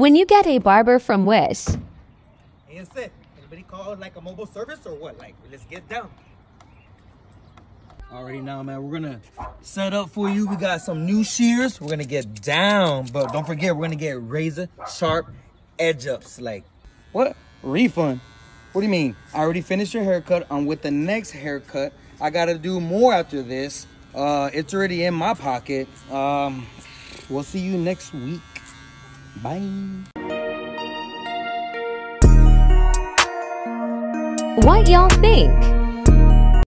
When you get a barber from Wish. Hey, that's it. Anybody call like a mobile service or what? Like, let's get down. Already now, man, we're gonna set up for you. We got some new shears. We're gonna get down, but don't forget, we're gonna get razor sharp edge ups. Like, what? Refund? What do you mean? I already finished your haircut. I'm with the next haircut. I gotta do more after this. It's already in my pocket. We'll see you next week. Bye. What y'all think?